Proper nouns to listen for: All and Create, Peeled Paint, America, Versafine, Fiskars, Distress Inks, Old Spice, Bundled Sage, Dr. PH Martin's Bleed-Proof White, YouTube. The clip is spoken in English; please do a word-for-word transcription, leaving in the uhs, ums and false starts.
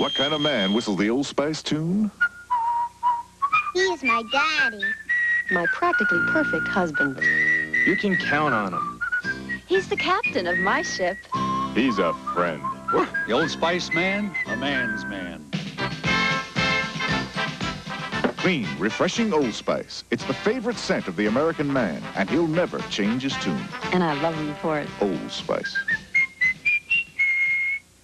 What kind of man whistled the Old Spice tune? He's my daddy. My practically perfect husband. You can count on him. He's the captain of my ship. He's a friend. The Old Spice man, a man's man. Clean, refreshing Old Spice. It's the favorite scent of the American man, and he'll never change his tune. And I love him for it. Old Spice.